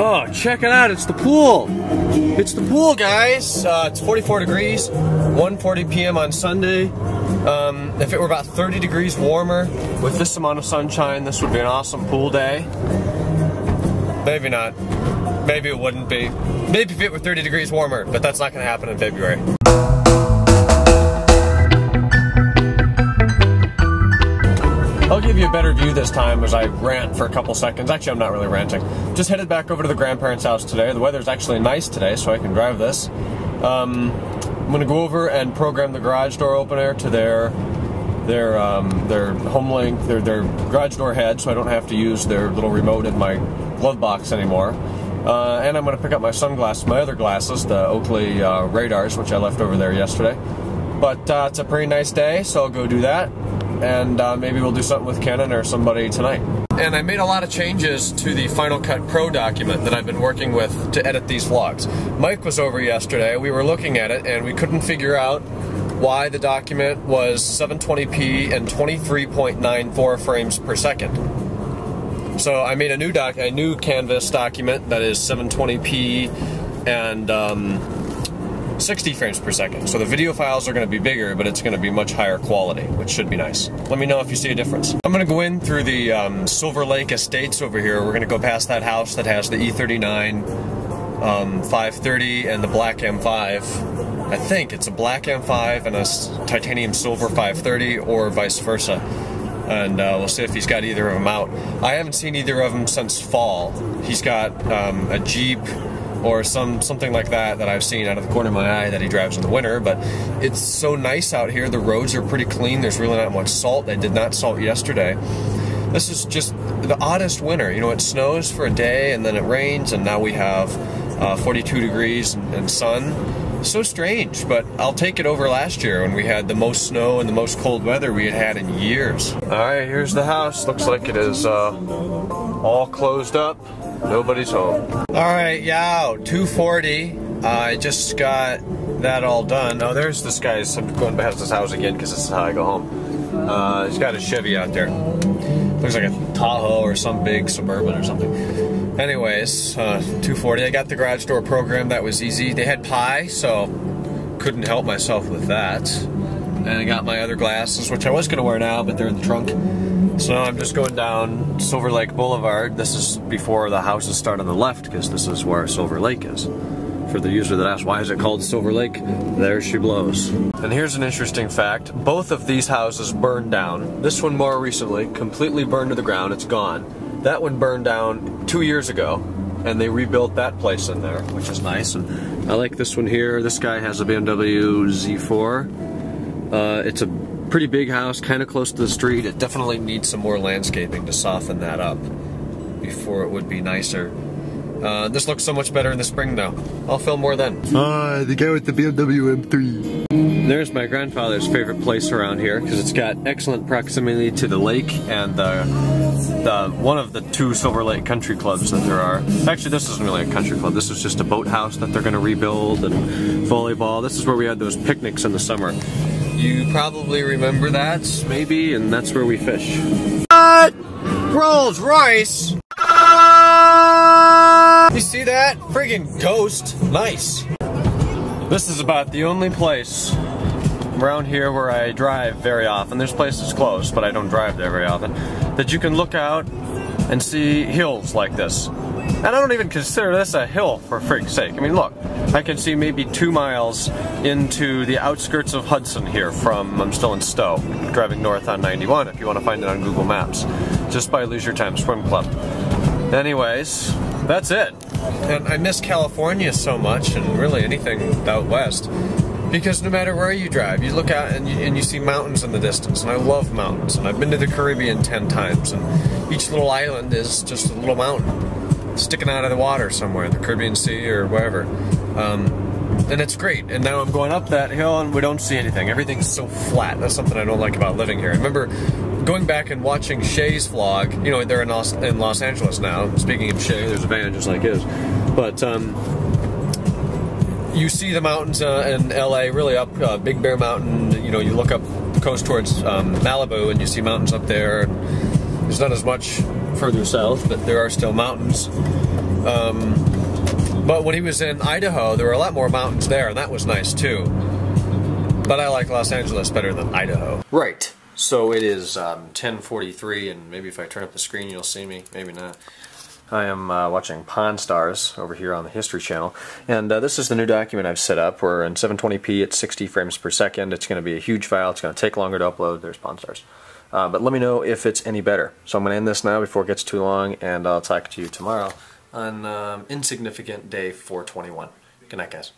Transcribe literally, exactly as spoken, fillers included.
Oh, check it out, it's the pool. It's the pool, guys. Uh, it's forty-four degrees, one forty p m on Sunday. Um, if it were about thirty degrees warmer, with this amount of sunshine, this would be an awesome pool day. Maybe not. Maybe it wouldn't be. Maybe if it were thirty degrees warmer, but that's not gonna happen in February. I'll give you a better view this time as I rant for a couple seconds. Actually, I'm not really ranting. Just headed back over to the grandparents' house today. The weather's actually nice today, so I can drive this. Um, I'm gonna go over and program the garage door opener to their their um, their home link, their their garage door head, so I don't have to use their little remote in my glove box anymore. Uh, and I'm gonna pick up my sunglasses, my other glasses, the Oakley uh, radars, which I left over there yesterday. But uh, it's a pretty nice day, so I'll go do that. And uh, maybe we'll do something with Canon or somebody tonight. And I made a lot of changes to the Final Cut Pro document that I've been working with to edit these vlogs. Mike was over yesterday, we were looking at it, and we couldn't figure out why the document was seven twenty p and twenty-three point nine four frames per second. So I made a new doc, a new Canvas document that is seven twenty p and um, sixty frames per second. So the video files are going to be bigger, but it's going to be much higher quality, which should be nice. Let me know if you see a difference. I'm going to go in through the um, Silver Lake Estates over here. We're going to go past that house that has the E thirty-nine, um, five thirty, and the black M five. I think it's a black M five and a titanium silver five thirty, or vice versa. And uh, we'll see if he's got either of them out. I haven't seen either of them since fall. He's got um, a Jeep or some something like that that I've seen out of the corner of my eye that he drives in the winter, but it's so nice out here. The roads are pretty clean. There's really not much salt. They did not salt yesterday. This is just the oddest winter. You know, it snows for a day and then it rains, and now we have uh, forty-two degrees and, and sun. So strange, but I'll take it over last year when we had the most snow and the most cold weather we had had in years. All right, here's the house. Looks like it is uh, all closed up. Nobody's home. All right, yeah, two forty. Uh, I just got that all done. Oh, there's this guy. I'm going past his house again because this is how I go home. Uh, he's got a Chevy out there. Looks like a Tahoe or some big Suburban or something. Anyways, uh, two forty, I got the garage door program, that was easy. They had pie, so couldn't help myself with that. And I got my other glasses, which I was gonna wear now, but they're in the trunk. So now I'm just going down Silver Lake Boulevard. This is before the houses start on the left, because this is where Silver Lake is. For the user that asks, why is it called Silver Lake? There she blows. And here's an interesting fact. Both of these houses burned down. This one more recently, completely burned to the ground, it's gone. That one burned down two years ago, and they rebuilt that place in there, which is nice. And I like this one here. This guy has a B M W Z four. Uh, it's a pretty big house, kind of close to the street. It definitely needs some more landscaping to soften that up before it would be nicer. Uh, this looks so much better in the spring, though. I'll film more then. Ah, uh, the guy with the B M W M three. There's my grandfather's favorite place around here, because it's got excellent proximity to the lake and the... The, one of the two Silver Lake Country Clubs that there are. Actually, this isn't really a country club. This is just a boathouse that they're going to rebuild, and volleyball. This is where we had those picnics in the summer. You probably remember that, maybe, and that's where we fish. What? Rolls-Royce? You see that? Friggin' ghost. Nice. This is about the only place around here where I drive very often. There's places close, but I don't drive there very often. That you can look out and see hills like this. And I don't even consider this a hill, for frig's sake. I mean, look, I can see maybe two miles into the outskirts of Hudson here from, I'm still in Stowe, driving north on ninety-one if you want to find it on Google Maps, just by Leisure Time Swim Club. Anyways, that's it. And I miss California so much, and really anything out west. Because no matter where you drive, you look out and you, and you see mountains in the distance, and I love mountains, and I've been to the Caribbean ten times, and each little island is just a little mountain sticking out of the water somewhere, in the Caribbean Sea or wherever, um, and it's great. And now I'm going up that hill and we don't see anything. Everything's so flat. That's something I don't like about living here. I remember going back and watching Shay's vlog. You know, they're in Los, in Los Angeles now. Speaking of Shay, there's a van just like his, but um, you see the mountains uh, in L A, really up uh, Big Bear Mountain. You know, you look up the coast towards um, Malibu and you see mountains up there. There's not as much further south, but there are still mountains. Um, but when he was in Idaho, there were a lot more mountains there, and that was nice too. But I like Los Angeles better than Idaho. Right. So it is um, ten forty-three, and maybe if I turn up the screen you'll see me, maybe not. I am uh, watching Pawn Stars over here on the History Channel, and uh, this is the new document I've set up. We're in seven twenty p at sixty frames per second. It's going to be a huge file. It's going to take longer to upload. There's Pawn Stars. Uh, but let me know if it's any better. So I'm going to end this now before it gets too long, and I'll talk to you tomorrow on um, Insignificant Day four twenty-one. Good night, guys.